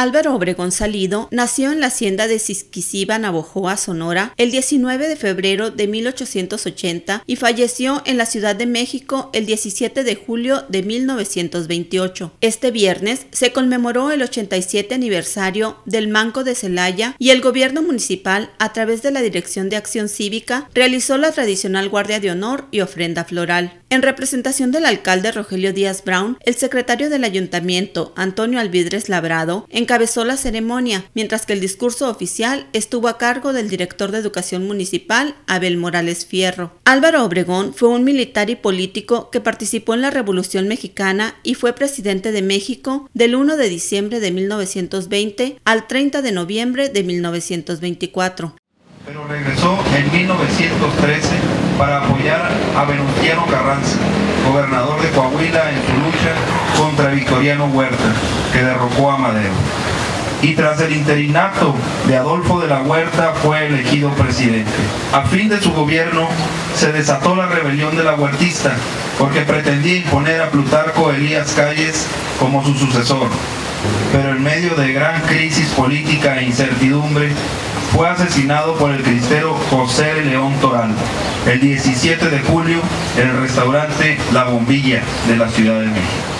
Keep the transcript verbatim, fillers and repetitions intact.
Álvaro Obregón Salido nació en la hacienda de Sisquisiva, Navojoa, Sonora, el diecinueve de febrero de mil ochocientos ochenta y falleció en la Ciudad de México el diecisiete de julio de mil novecientos veintiocho. Este viernes se conmemoró el ochenta y siete aniversario del Manco de Celaya y el gobierno municipal, a través de la Dirección de Acción Cívica, realizó la tradicional guardia de honor y ofrenda floral. En representación del alcalde Rogelio Díaz Brown, el secretario del ayuntamiento, Antonio Alvídrez Labrado, encabezó la ceremonia, mientras que el discurso oficial estuvo a cargo del director de Educación Municipal, Abel Morales Fierro. Álvaro Obregón fue un militar y político que participó en la Revolución Mexicana y fue presidente de México del uno de diciembre de mil novecientos veinte al treinta de noviembre de mil novecientos veinticuatro. Pero regresó en mil novecientos trece para apoyar a Venustiano Carranza, gobernador de Coahuila, en su lucha contra Victoriano Huerta, que derrocó a Madero. Y tras el interinato de Adolfo de la Huerta fue elegido presidente. A fin de su gobierno se desató la rebelión de la huertista, porque pretendía imponer a Plutarco Elías Calles como su sucesor. Pero en medio de gran crisis política e incertidumbre, fue asesinado por el cristero José de León Toral el diecisiete de julio en el restaurante La Bombilla de la Ciudad de México.